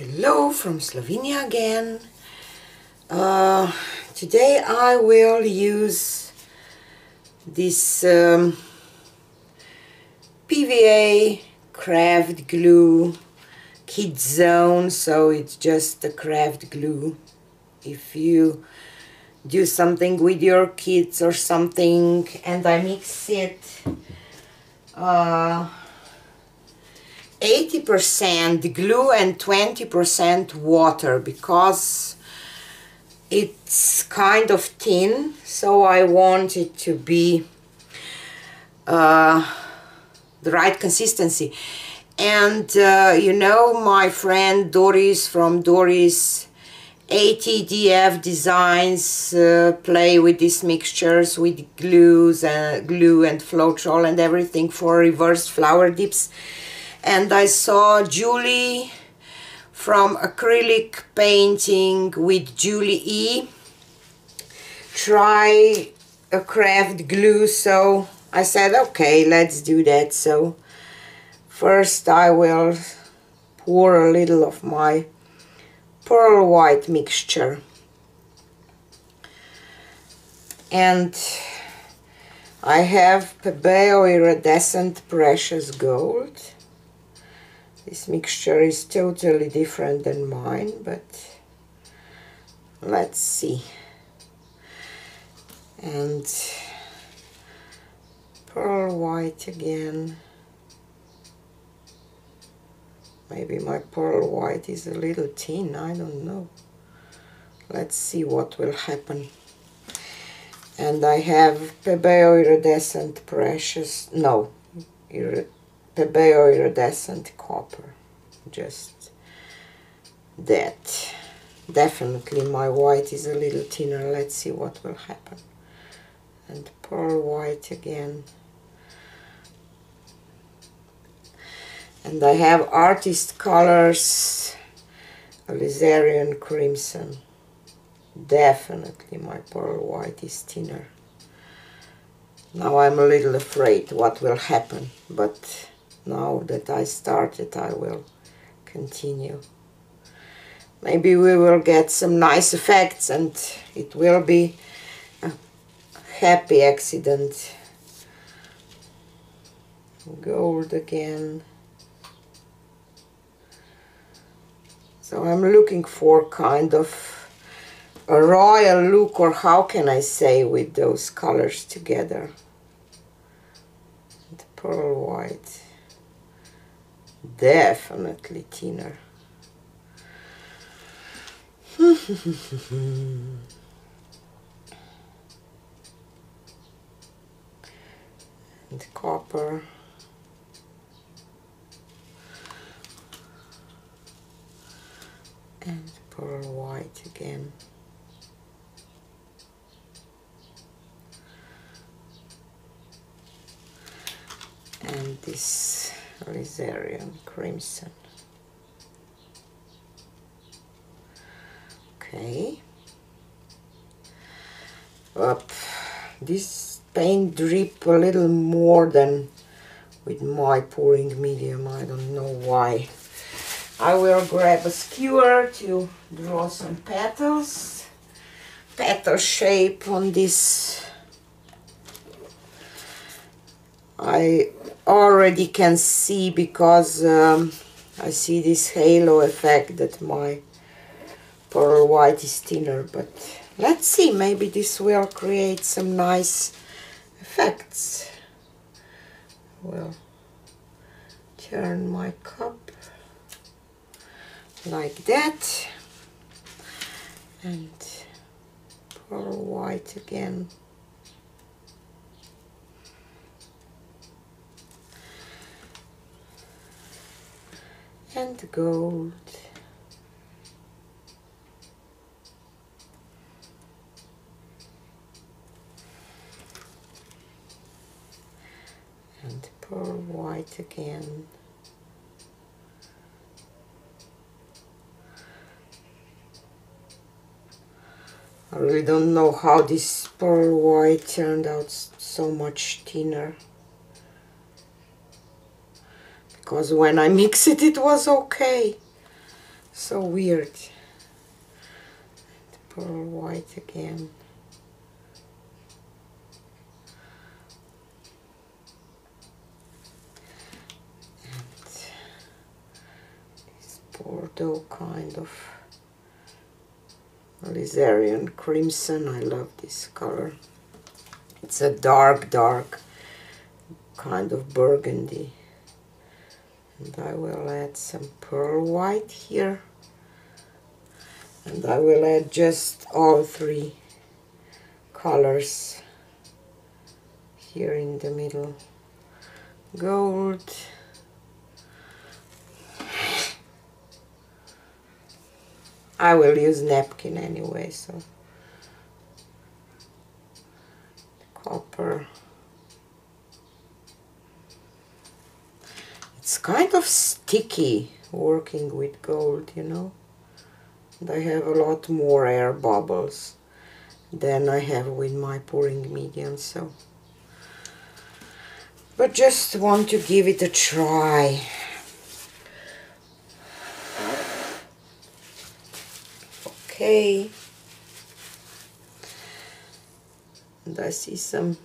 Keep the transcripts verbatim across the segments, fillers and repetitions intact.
Hello from Slovenia again. Uh, today I will use this um, P V A craft glue, Kids Zone, so it's just a craft glue. If you do something with your kids or something, and I mix it uh, eighty percent glue and twenty percent water, because it's kind of thin, so I want it to be uh, the right consistency. And uh, you know, my friend Doris from Doris A T D F Designs uh, play with these mixtures with glues and glue and Floetrol and everything for reverse flower dips. And I saw Julie from acrylic painting with Julie E try a craft glue, so I said okay, let's do that. So first I will pour a little of my pearl white mixture, and I have Pebeo iridescent precious gold. This mixture is totally different than mine, but let's see. And pearl white again. Maybe my pearl white is a little thin, I don't know. Let's see what will happen. And I have Pebeo iridescent precious, no, iridescent. Pebeo iridescent copper, just that. Definitely my white is a little thinner, let's see what will happen. And pearl white again. And I have Artist Colors Alizarin Crimson. Definitely my pearl white is thinner. Now I'm a little afraid what will happen, but now that I started, I will continue. Maybe we will get some nice effects and it will be a happy accident. Gold again. So I'm looking for kind of a royal look, or how can I say, with those colors together. The pearl white. Definitely thinner. And copper. And pearl white again. And this Alizarin Crimson. Okay. Up. This paint drip a little more than with my pouring medium. I don't know why. I will grab a skewer to draw some petals. Petal shape on this. I already can see, because um, I see this halo effect, that my pearl white is thinner, but let's see, maybe this will create some nice effects. I will turn my cup like that, and pearl white again. And gold. And pearl white again. I really don't know how this pearl white turned out so much thinner, because when I mixed it, it was okay. So weird. The pearl white again. And this Bordeaux kind of Alizarin Crimson. I love this color. It's a dark, dark kind of burgundy. And I will add some pearl white here. And I will add just all three colors here in the middle. Gold. I will use napkin anyway, so copper. It's kind of sticky working with gold, you know. And I have a lot more air bubbles than I have with my pouring medium, so. But just want to give it a try. Okay. And I see some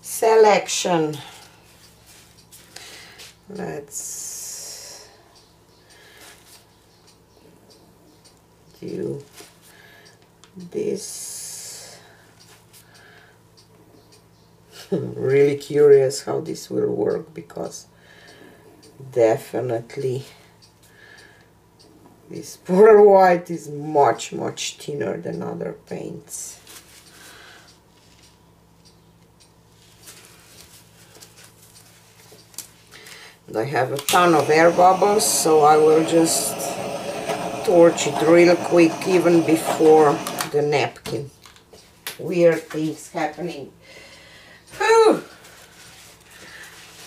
selection. Let's do this. Really curious how this will work, because definitely this pearl white is much much thinner than other paints. I have a ton of air bubbles, so I will just torch it real quick, even before the napkin. Weird things happening. Whew.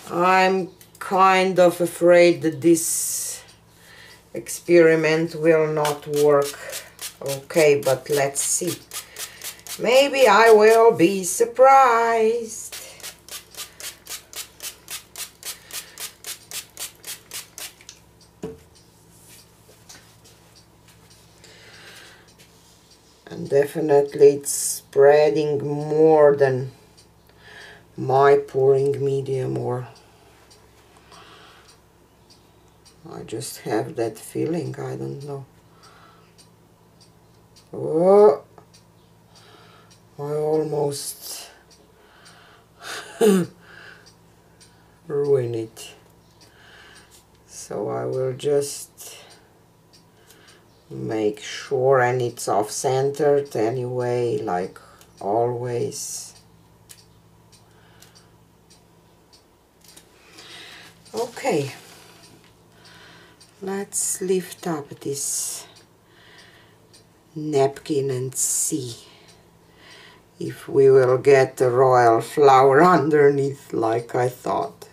I'm kind of afraid that this experiment will not work okay, but let's see. Maybe I will be surprised. Definitely it's spreading more than my pouring medium, or I just have that feeling, I don't know. Oh, I almost ruin it. So I will just make sure, and it's off-centered anyway, like always. Okay, let's lift up this napkin and see if we will get a royal flower underneath, like I thought.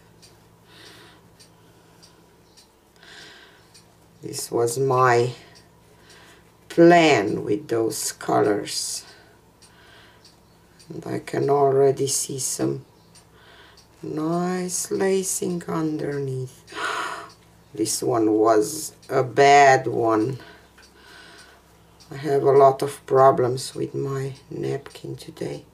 This was my plan with those colors, and I can already see some nice lacing underneath. This one was a bad one. I have a lot of problems with my napkin today.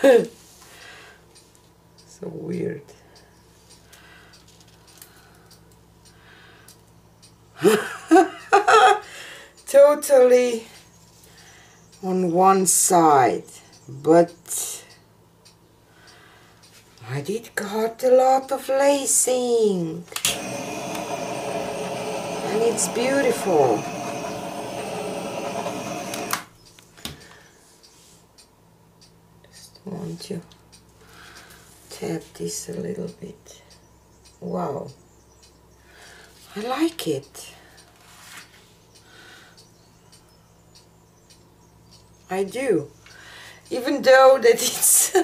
So weird. Totally on one side, but I did got a lot of lacing, and it's beautiful. Just want to tap this a little bit. Wow, I like it. I do, even though that it's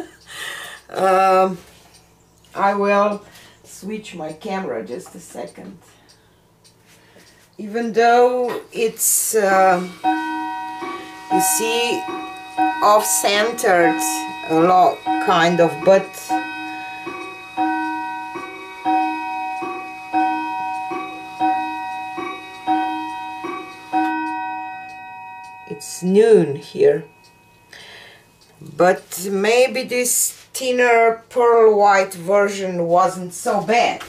um, I will switch my camera just a second. Even though it's um, you see, off-centered a lot kind of, but it's noon here. But maybe this thinner pearl white version wasn't so bad.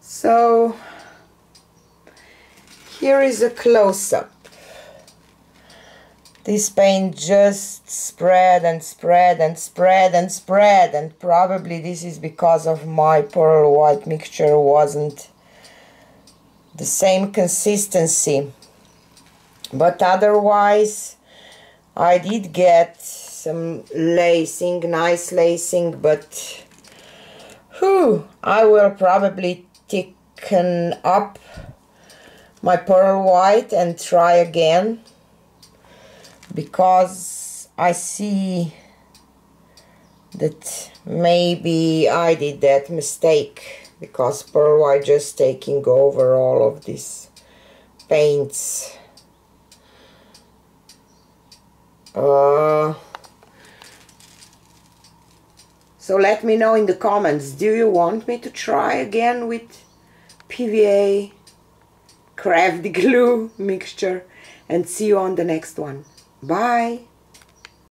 So here is a close-up. This paint just spread and spread and spread and spread, and probably this is because of my pearl white mixture wasn't the same consistency. But otherwise I did get some lacing, nice lacing, but whew, I will probably thicken up my pearl white and try again, because I see that maybe I did that mistake, because pearl white just taking over all of these paints. Uh, so let me know in the comments, do you want me to try again with P V A craft glue mixture, and see you on the next one. Bye!